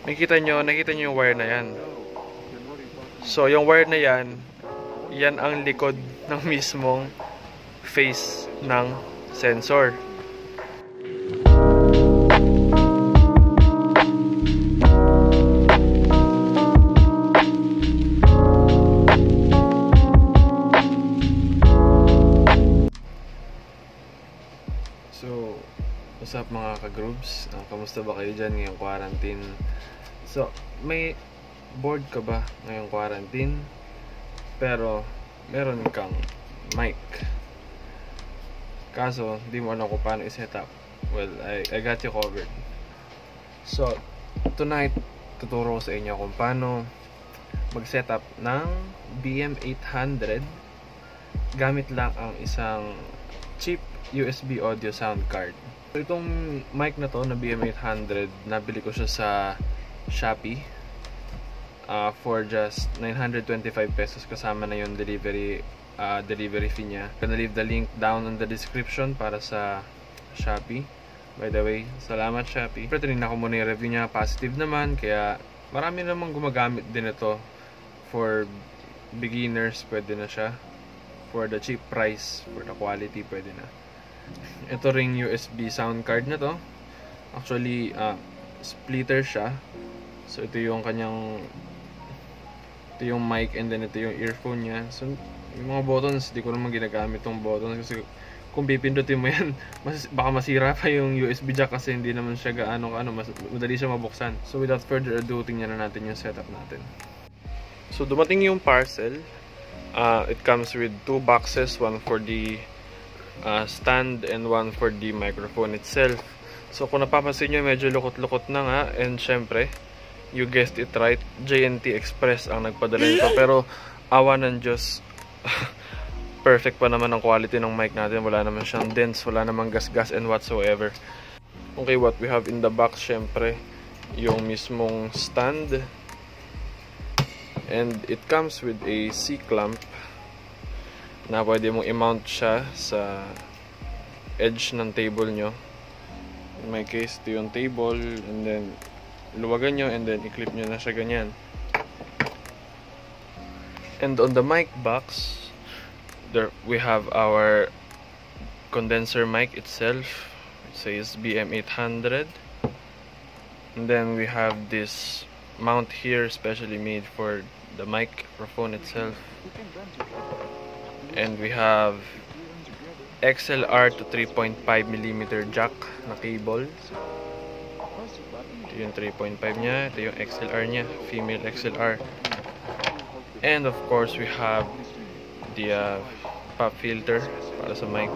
nakita nyo yung wire na yan. So yung wire na yan, yan ang likod ng mismong face ng sensor. So, what's up mga ka-groobs? Kamusta ba kayo dyan ngayong quarantine? So, may bored ka ba ngayong quarantine? Pero, meron kang mic. Kaso, di mo alam kung paano i-set up. Well, I got you covered. So, tonight, tuturo ko sa inyo kung paano mag-set up ng BM-800 gamit lang ang isang cheap USB audio sound card. So, itong mic na to na BM-800, nabili ko siya sa Shopee for just 925 pesos kasama na yung delivery fee niya. I'm gonna leave the link down in the description para sa Shopee. By the way, salamat Shopee. Pero tinignan ko muna yung review niya, positive naman, kaya marami namang gumagamit din ito. For beginners, pwede na siya. For the cheap price, for the quality, pwede na. Ito ring USB sound card na to. Actually, splitter siya. So ito yung kanyang, ito yung mic, and then ito yung earphone niya. So yung mga buttons, di ko naman ginagamit tong buttons kasi kung pipindutin mo yan, baka masira pa yung USB jack kasi hindi naman siya gaano-ano, madali siya mabuksan. So without further ado, tingnan na natin yung setup natin. So dumating yung parcel. It comes with two boxes, one for the stand and one for the microphone itself. So kung napapansin nyo, medyo lukot-lukot na nga, and syempre, you guessed it right, JNT Express ang nagpadala nito. Pero awa ng Diyos, perfect pa naman ang quality ng mic natin. Wala naman siyang dense, wala naman gas-gas and whatsoever. Okay, what we have in the box, syempre, yung mismong stand. And it comes with a C-clamp na pwede mong i-mount siya sa edge ng table nyo. In my case, ito yung table, and then luwagan nyo, and then i-clip nyo na siya ganyan. And on the mic box, there we have our condenser mic itself. It says BM-800. And then we have this mount here, specially made for the microphone itself, and we have XLR to 3.5mm jack na cable. Ito yung 3.5 niya, ito yung XLR niya, female XLR. And of course we have the pop filter para sa mic.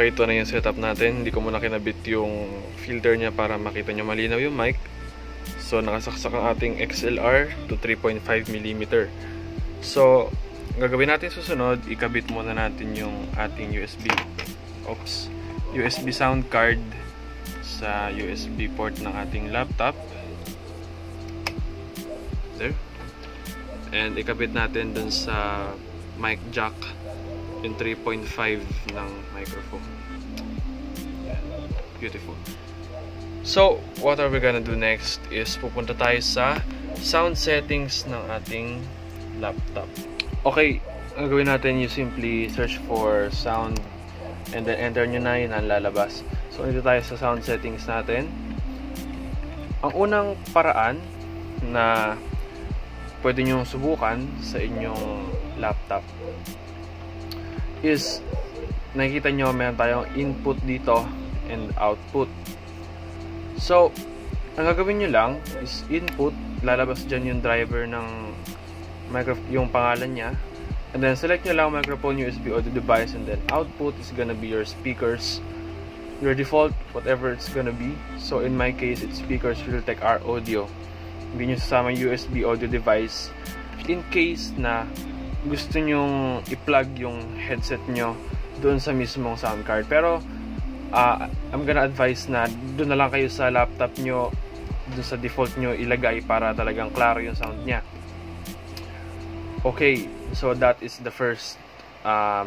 Okay, ito na yung setup natin. Hindi ko muna kinabit yung filter niya para makita nyo malinaw yung mic. So, nakasaksak ang ating XLR to 3.5mm. So, gagawin natin susunod, ikabit muna natin yung ating USB sound card sa USB port ng ating laptop. There. And ikabit natin dun sa mic jack yung 3.5 ng microphone. Beautiful. So, what are we gonna do next is pupunta tayo sa sound settings ng ating laptop. Okay, ang gawin natin, you simply search for sound and then enter nyo na, yun ang lalabas. So, dito tayo sa sound settings natin. Ang unang paraan na pwede nyong subukan sa inyong laptop is, nakikita nyo, meron tayong input dito and output. So, Ang gagawin nyo lang is input, lalabas dyan yung driver ng yung pangalan niya, and then select nyo lang microphone, USB, audio device, and then output is gonna be your speakers, your default, whatever it's gonna be. So in my case, it's speakers, Realtek R Audio. Hindi nyo sasama USB audio device in case na gusto nyong i-plug yung headset nyo doon sa mismong sound card. Pero I'm gonna advise na doon na lang kayo sa laptop nyo, doon sa default nyo ilagay para talagang klaro yung sound nya. Okay, so that is the first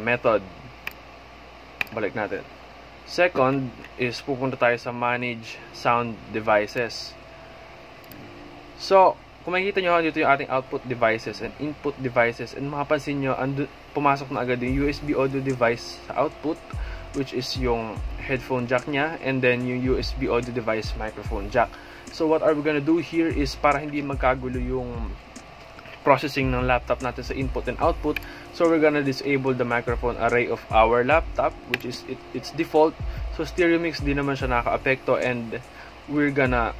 method. Balik natin. Second is pupunta tayo sa manage sound devices. So kung makikita nyo dito yung ating output devices and input devices, and makapansin nyo pumasok na agad yung USB audio device sa output, which is yung headphone jack nya, and then yung USB audio device microphone jack. So what are we gonna do here is, para hindi magkagulo yung processing ng laptop natin sa input and output, so we're gonna disable the microphone array of our laptop, which is its default. So stereo mix din naman siya naka-apekto, and we're gonna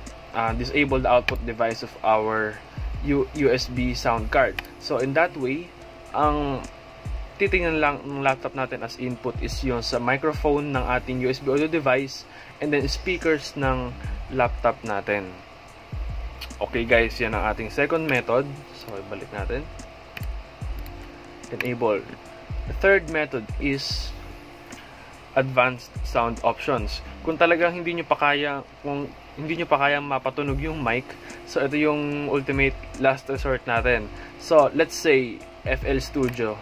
disable the output device of our USB sound card. So in that way, ang titingnan lang ng laptop natin as input is yung sa microphone ng ating USB audio device, and then speakers ng laptop natin. Okay guys, yan ang ating second method. So ibalik natin. Enable. The third method is advanced sound options. Kung talagang hindi nyo pa kaya mapatunog yung mic, so ito yung ultimate last resort natin. So let's say FL Studio.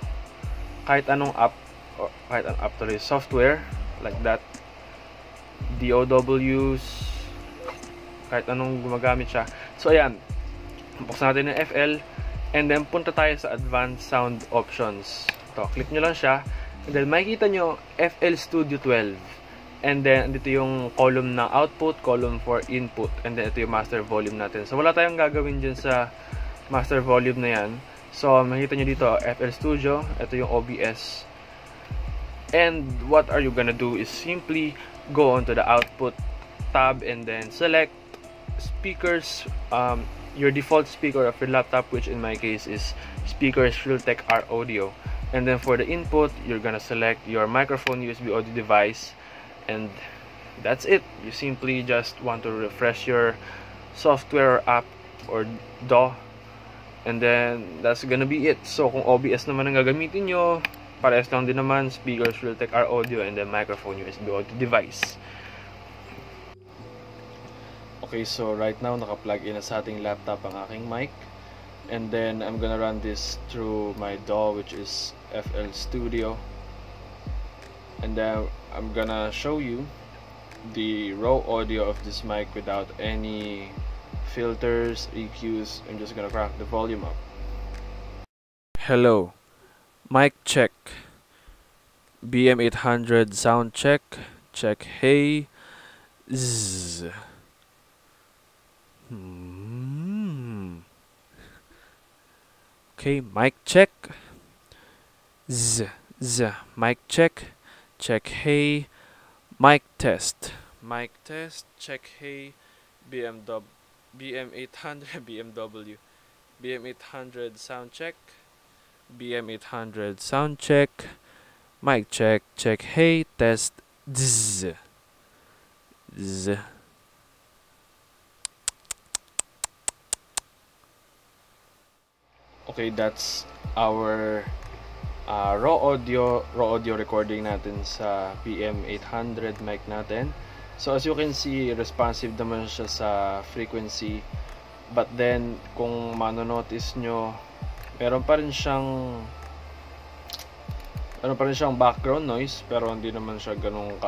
Kahit anong app, or kahit anong app tuloy, software, like that, DAWs, kahit anong gumagamit siya. So ayan, buksan natin yung FL, and then punta tayo sa advanced sound options. Ito, click nyo lang siya, and then makikita nyo FL Studio 12, and then dito yung column ng output, column for input, and then ito yung master volume natin. So wala tayong gagawin dyan sa master volume na yan. So, makikita nyo dito, FL Studio, ito yung OBS. And what are you gonna do is simply go onto the output tab and then select speakers, your default speaker of your laptop, which in my case is speakers Realtek R Audio. And then for the input, you're gonna select your microphone, USB audio device, and that's it. You simply just want to refresh your software or app or DAW, and then that's gonna be it. So kung OBS naman ang gagamitin nyo, parehas lang din naman, speakers Realtek R Audio, and then microphone, USB audio device. Okay, so right now naka-plug in na sa ating laptop ang aking mic, and then I'm gonna run this through my DAW, which is FL Studio, and then I'm gonna show you the raw audio of this mic without any filters, EQs. I'm just gonna crank the volume up. Hello, mic check, BM-800 sound check, check hey, zzz. Okay, mic check, zzz, zzz, mic check, check hey, mic test, check hey, BM-800 sound check, BM-800 sound check, mic check, check hey, test, dzz, zzz. Okay, that's our raw audio recording natin sa BM-800 mic natin. So as you can see, responsive naman siya sa frequency, but then kung manonotice nyo, meron pa rin siyang background noise, pero hindi naman siya ganun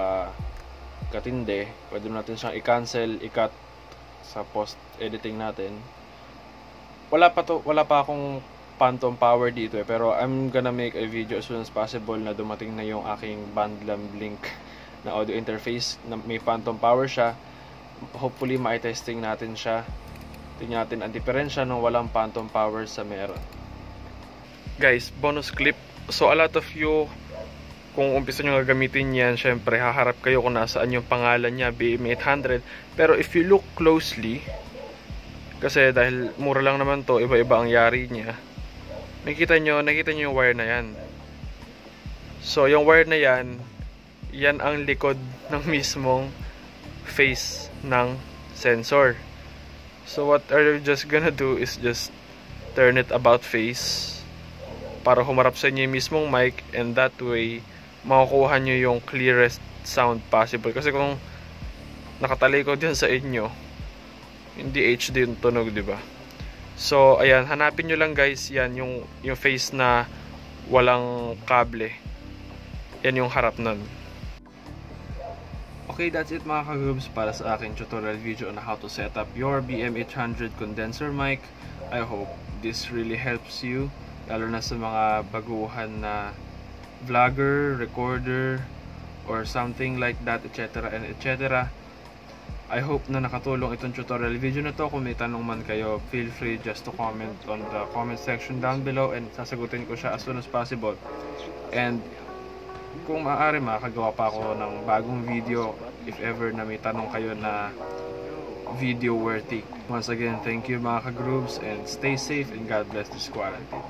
katindi. Pwede natin siyang i-cancel, i-cut sa post-editing natin. Wala pa akong phantom power dito pero I'm gonna make a video as soon as possible na dumating na yung aking BandLab link na audio interface na may phantom power siya. Hopefully mai-testing natin siya. Tingnan natin ang diferensya ng walang phantom power sa meron. Guys, bonus clip. So a lot of you Kung umpisa nyo gagamitin yan, syempre haharap kayo kung nasaan yung pangalan niya, BM-800. Pero if you look closely, kasi dahil mura lang naman to, iba-iba ang yari niya. Nakita nyo yung wire na yan. So yung wire na yan, yan ang likod ng mismong face ng sensor. So what are you just gonna do is just turn it about face para humarap sa inyo yung mismong mic, and that way makukuha nyo yung clearest sound possible. Kasi kung nakatalikod yan sa inyo, hindi HD yung tunog, diba? So, ayan, hanapin nyo lang guys, yan, yung face na walang kable. Yan yung harap nun. Okay, that's it mga kagrooves para sa aking tutorial video on how to set up your BM-800 condenser mic. I hope this really helps you, lalo na sa mga baguhan na vlogger, recorder, or something like that, etc. and etc. I hope na nakatulong itong tutorial video na to. Kung may tanong man kayo, feel free just to comment on the comment section down below, and sasagutin ko siya as soon as possible. And kung maaari, makagawa pa ako ng bagong video if ever na may tanong kayo na video worthy. Once again, thank you mga kagrooves, and stay safe and God bless this quarantine.